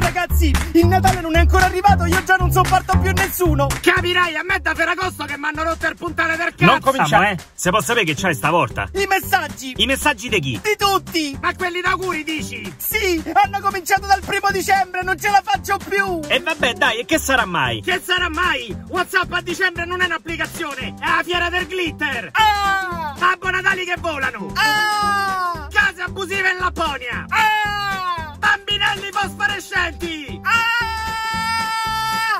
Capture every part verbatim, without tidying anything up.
Ragazzi, il Natale non è ancora arrivato, io già non sopporto più nessuno. Capirai, a me da Ferragosto che mi hanno rotto il puntale del cazzo. Non cominciamo, eh? Se posso sapere che c'è stavolta? I messaggi. I messaggi di chi? Di tutti. Ma quelli d'auguri dici? Sì, hanno cominciato dal primo dicembre, non ce la faccio più. E vabbè, dai, e che sarà mai? Che sarà mai? WhatsApp a dicembre non è un'applicazione, è la fiera del glitter. Ah! Babbo Natale che volano. Ah! Case abusive in Lapponia. Ah! Bambinelli fosforescenti. Ah!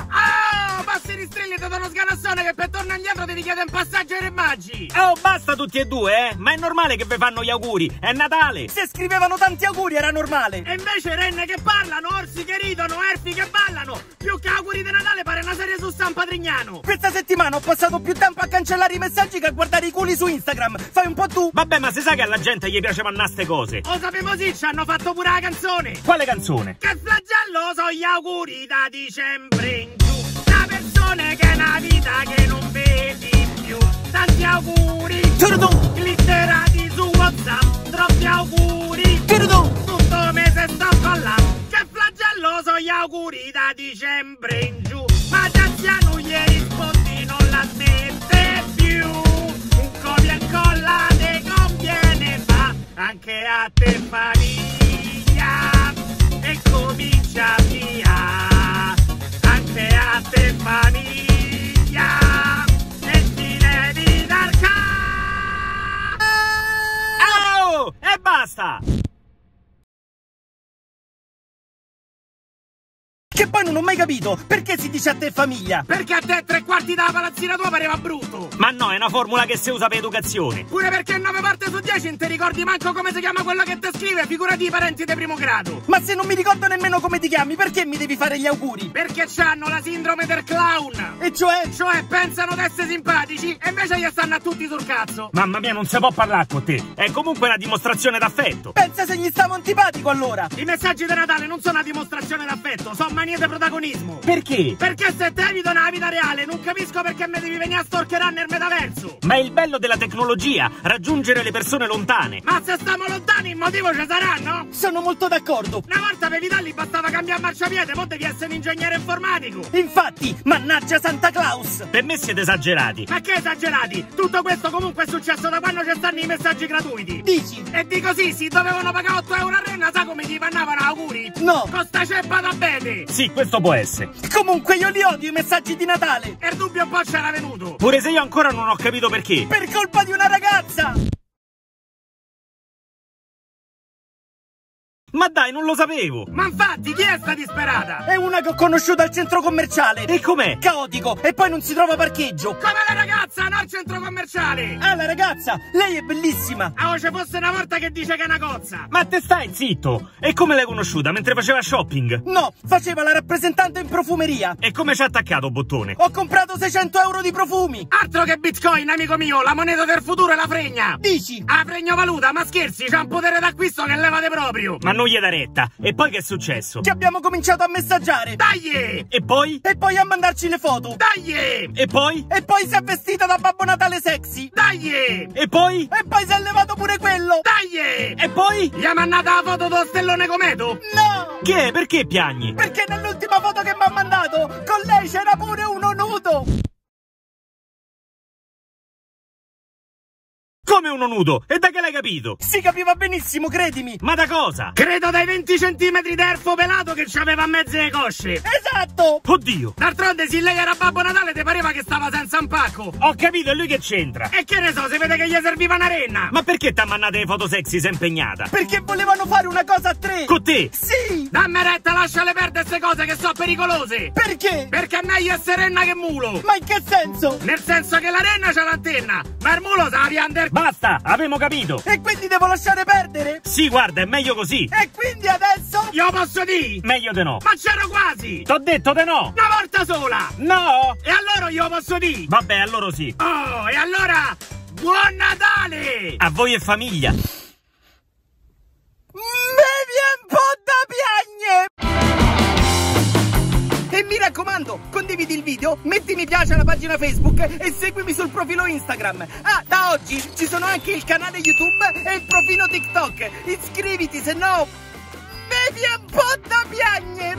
Ah! Passi ristrilli da uno sganassone che per tornare indietro ti richiede un passaggio ai Re Maggi. Oh, basta tutti e due, eh? Ma è normale che vi fanno gli auguri, è Natale. Se scrivevano tanti auguri era normale. E invece renne che parlano, orsi che ridono, elfi che ballano. Più che auguri di Natale pare una serie su San Patrignano. Questa settimana ho passato più tempo a cancellare i messaggi che a guardare i culi su Instagram. Fai un po' tu. Vabbè, ma si sa che alla gente gli piace mannà ste cose. Lo sapevo sì, ci hanno fatto pure la canzone. Quale canzone? Che flagello so gli auguri da dicembre in giù. La persona che è una vita che non vedi più. Tanti auguri. Glitterati su WhatsApp. Troppi auguri. Tutto mese sto ballando. Che flagello so gli auguri da dicembre in giù. Ma da anziano gli rispondi non la smette più. Un copia e incolla te conviene fa. Anche a te famiglia. E comincia via. Anche a te famiglia. E ti devi dar ca. Oh, e basta. Che poi non ho mai capito, perché si dice a te famiglia? Perché a te tre quarti dalla palazzina tua pareva brutto. Ma no, è una formula che si usa per educazione. Pure perché nove parti su dieci non ti ricordi manco come si chiama quello che ti scrive, figurati i parenti di primo grado. Ma se non mi ricordo nemmeno come ti chiami, perché mi devi fare gli auguri? Perché c'hanno la sindrome del clown. E cioè? Cioè pensano di essere simpatici e invece gli stanno a tutti sul cazzo. Mamma mia, non si può parlare con te, è comunque una dimostrazione d'affetto. Pensa se gli stavo antipatico allora. I messaggi di Natale non sono una dimostrazione d'affetto, sono niente protagonismo. Perché? Perché se te evito nella vita reale non capisco perché mi devi venire a stalkerare nel metaverso. Ma è il bello della tecnologia, raggiungere le persone lontane. Ma se stiamo lontani il motivo ci sarà, no? Sono molto d'accordo. Una volta per evitarli bastava cambiare marciapiede, mo devi essere un ingegnere informatico. Infatti, mannaggia Santa Claus. Per me siete esagerati. Ma che esagerati? Tutto questo comunque è successo da quando ci stanno i messaggi gratuiti. Dici? E dico sì, si dovevano pagare otto euro a renna, sa come ti pannavano auguri? No. Con sta ceppa da bene. Sì, questo può essere. Comunque io li odio i messaggi di Natale. E il dubbio un po' c'era venuto. Pure se io ancora non ho capito perché. Per colpa di una ragazza. Ma dai, non lo sapevo. Ma infatti, chi è sta disperata? È una che ho conosciuto al centro commerciale. E com'è? Caotico, e poi non si trova parcheggio. Come la ragazza, no al centro commerciale. Ah, la ragazza, lei è bellissima. Ah, se fosse una volta che dice che è una cozza. Ma te stai zitto. E come l'hai conosciuta? Mentre faceva shopping? No, faceva la rappresentante in profumeria. E come ci ha attaccato, bottone? Ho comprato seicento euro di profumi. Altro che bitcoin, amico mio, la moneta del futuro è la fregna. Dici? Ah, fregnovaluta, ma scherzi, c'ha un potere d'acquisto che levate proprio. Ma non gli da retta. E poi che è successo? Che abbiamo cominciato a messaggiare. Dai! E poi? E poi a mandarci le foto. Dai! E poi? E poi si è vestita da Babbo Natale sexy. Dai! E poi? E poi si è levato pure quello. Dai! E poi? Gli ha mandato la foto dello stellone Cometo? No! Che? Perché piagni? Perché nell'ultima foto che mi ha mandato con lei c'era pure uno nudo. Come uno nudo? E da che l'hai capito? Si capiva benissimo, credimi. Ma da cosa? Credo dai venti centimetri d'erfo pelato che ci aveva a mezzo le cosce. Esatto. Oddio. D'altronde se lei era Babbo Natale ti pareva che stava senza un pacco. Ho capito, e lui che c'entra? E che ne so, si vede che gli serviva una renna. Ma perché t'ha mandato le foto sexy se impegnata? Perché volevano fare una cosa a tre. Con te? Sì. Dammi retta, lasciale perdere queste cose che sono pericolose. Perché? Perché è meglio essere renna che mulo. Ma in che senso? Nel senso che la renna c'ha l'antenna, ma il mulo sa la pianta. Basta, avevo capito. E quindi devo lasciare perdere? Sì, guarda, è meglio così. E quindi adesso? Io posso dire? Meglio di no. Ma c'ero quasi. T'ho detto di no. Una volta sola. No. E allora io posso dire? Vabbè, allora sì. Oh, e allora, buon Natale! A voi e famiglia. Mi viene un po' da piagne. E mi raccomando, condividi il video, metti mi piace alla pagina Facebook e seguimi sul profilo Instagram. Ah, da oggi ci sono anche il canale YouTube e il profilo TikTok. Iscriviti, se no... vedi un po' da piagne!